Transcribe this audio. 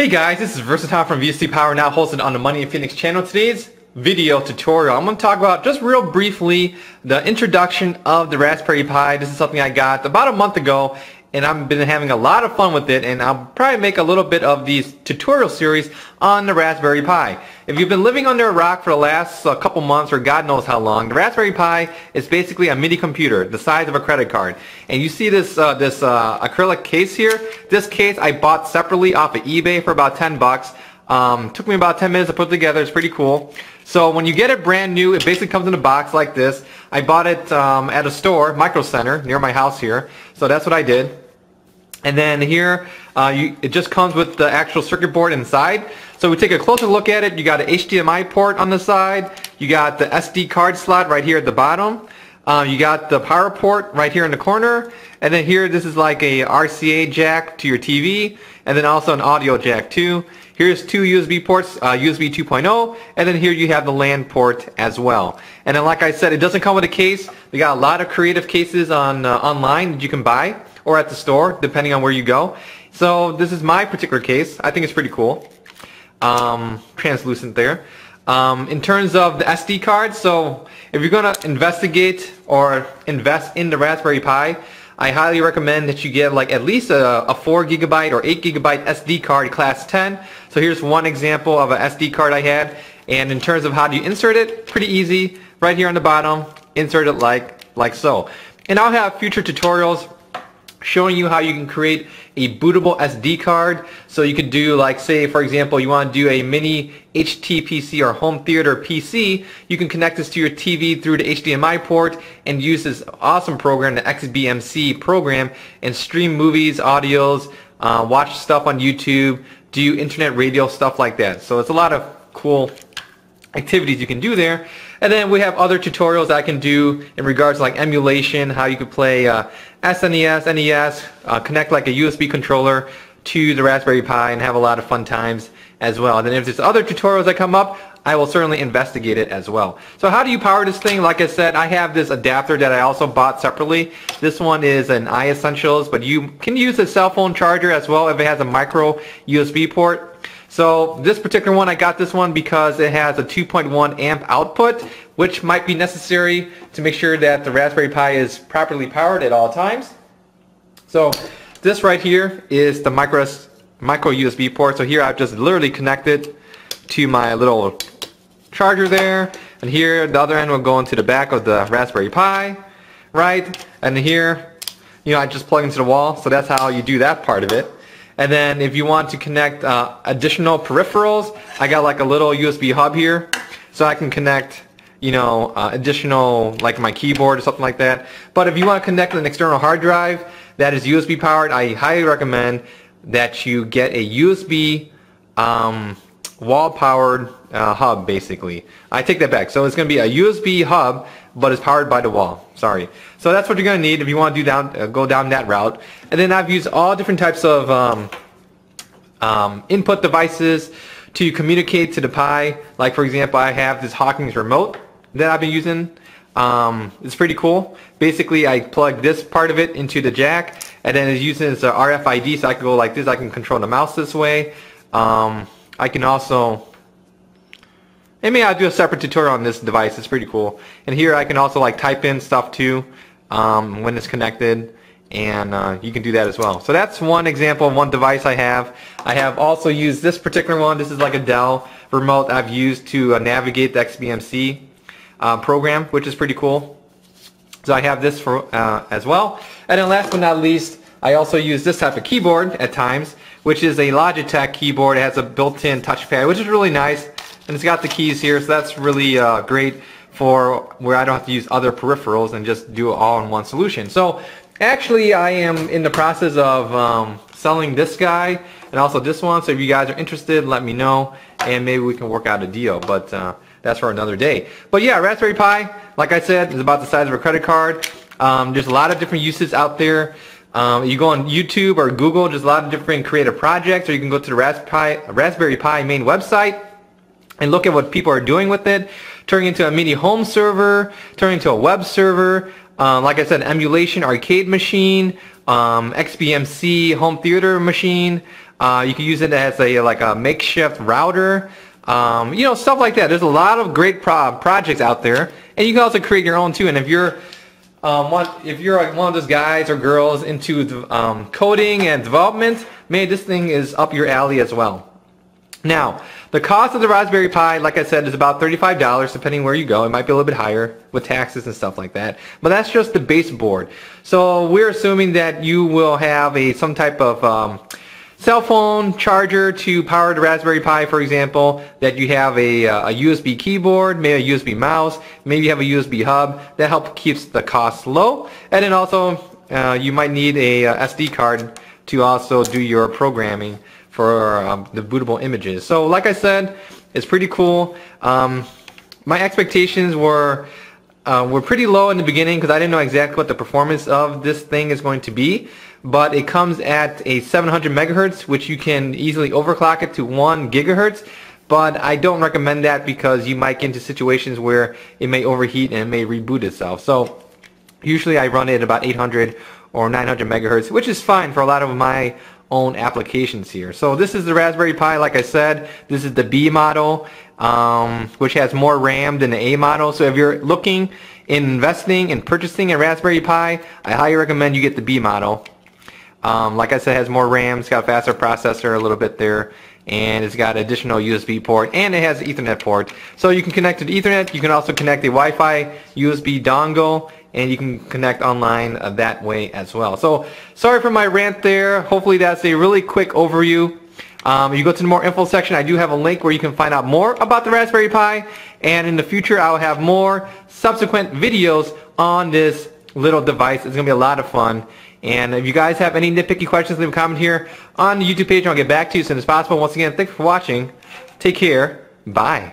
Hey guys, this is Versatile from VSC Power, now hosted on the Money in Phoenix channel. Today's video tutorial, I'm going to talk about just real briefly the introduction of the Raspberry Pi. This is something I got about a month ago, and I've been having a lot of fun with it, and I'll probably make a little bit of these tutorial series on the Raspberry Pi. If you've been living under a rock for the last couple months or God knows how long, the Raspberry Pi is basically a mini computer the size of a credit card. And you see this acrylic case here. This case I bought separately off of eBay for about $10. Took me about 10 minutes to put it together. It's pretty cool. So when you get it brand new, it basically comes in a box like this. I bought it at a store, Micro Center, near my house here. So that's what I did. And then here, it just comes with the actual circuit board inside. So we take a closer look at it. You got an HDMI port on the side. You got the SD card slot right here at the bottom. You got the power port right here in the corner, and then here this is like a RCA jack to your TV, and then also an audio jack too. Here's two USB ports, USB 2.0, and then here you have the LAN port as well. And then like I said, it doesn't come with a case. They got a lot of creative cases on online that you can buy or at the store, depending on where you go. So this is my particular case. I think it's pretty cool. Translucent there. In terms of the SD card, so if you're going to investigate or invest in the Raspberry Pi, I highly recommend that you get like at least a 4GB or 8GB SD card class 10. So here's one example of an SD card I had. And in terms of how do you insert it, pretty easy. Right here on the bottom, insert it like so. And I'll have future tutorials showing you how you can create a bootable SD card. So you could do, like, say for example you want to do a mini HTPC or home theater PC, you can connect this to your TV through the HDMI port and use this awesome program, the XBMC program, and stream movies, audios, watch stuff on YouTube, do internet radio, stuff like that. So it's a lot of cool activities you can do there. And then we have other tutorials I can do in regards to like emulation, how you could play SNES, NES, connect like a USB controller to the Raspberry Pi and have a lot of fun times as well. And then if there's other tutorials that come up, I will certainly investigate it as well. So how do you power this thing? Like I said, I have this adapter that I also bought separately. This one is an iEssentials, but you can use a cell phone charger as well if it has a micro USB port. So this particular one, I got this one because it has a 2.1 amp output, which might be necessary to make sure that the Raspberry Pi is properly powered at all times. So this right here is the micro USB port. So here I've just literally connected to my little charger there, and here the other end will go into the back of the Raspberry Pi, right? And here, you know, I just plug into the wall. So that's how you do that part of it. And then if you want to connect additional peripherals, I got like a little USB hub here, so I can connect, you know, additional, like my keyboard or something like that. But if you want to connect an external hard drive that is USB powered, I highly recommend that you get a USB wall powered hub basically. I take that back. So it's going to be a USB hub, but it's powered by the wall. Sorry. So that's what you're going to need if you want to do go down that route. And then I've used all different types of input devices to communicate to the Pi. Like for example, I have this Hawkings remote that I've been using. It's pretty cool. Basically, I plug this part of it into the jack, and then it's using this RFID, so I can go like this. I can control the mouse this way. I can also... And maybe I'll do a separate tutorial on this device. It's pretty cool. And here I can also like type in stuff too when it's connected, and you can do that as well. So that's one example of one device I have. I have also used this particular one. This is like a Dell remote I've used to navigate the XBMC program, which is pretty cool. So I have this for as well. And then last but not least, I also use this type of keyboard at times, which is a Logitech keyboard. It has a built-in touchpad, which is really nice. And it's got the keys here, so that's really great for where I don't have to use other peripherals and just do it all in one solution. So actually I am in the process of selling this guy and also this one. So if you guys are interested, let me know and maybe we can work out a deal. But that's for another day. But yeah, Raspberry Pi, like I said, is about the size of a credit card. There's a lot of different uses out there. You go on YouTube or Google, there's a lot of different creative projects, or you can go to the Raspberry Pi main website and look at what people are doing with it, turning into a mini home server, turning into a web server, like I said, emulation arcade machine, XBMC home theater machine, You can use it as a like a makeshift router, you know, stuff like that. There's a lot of great projects out there, and you can also create your own too. And if you're one of those guys or girls into coding and development, man, this thing is up your alley as well. Now, the cost of the Raspberry Pi, like I said, is about $35, depending where you go. It might be a little bit higher with taxes and stuff like that. But that's just the base board. So we're assuming that you will have a some type of cell phone charger to power the Raspberry Pi, for example, that you have a USB keyboard, maybe a USB mouse, maybe you have a USB hub. That helps keeps the cost low. And then also, you might need a SD card to also do your programming for the bootable images. So like I said, it's pretty cool. My expectations were pretty low in the beginning because I didn't know exactly what the performance of this thing is going to be, but it comes at a 700 megahertz, which you can easily overclock it to 1 gigahertz, but I don't recommend that because you might get into situations where it may overheat and it may reboot itself. So usually I run it at about 800 or 900 megahertz, which is fine for a lot of my own applications here. So this is the Raspberry Pi. Like I said, this is the B model, which has more RAM than the A model. So if you're looking in investing and purchasing a Raspberry Pi, I highly recommend you get the B model. Like I said, it has more RAM, it's got a faster processor a little bit there, and it's got an additional USB port, and it has an Ethernet port. So you can connect it to Ethernet, you can also connect a Wi-Fi USB dongle, and you can connect online that way as well. So sorry for my rant there. Hopefully that's a really quick overview. You go to the more info section, I do have a link where you can find out more about the Raspberry Pi, and in the future I'll have more subsequent videos on this little device. It's gonna be a lot of fun. And if you guys have any nitpicky questions, leave a comment here on the YouTube page. I'll get back to you as soon as possible. Once again, thanks for watching. Take care. Bye.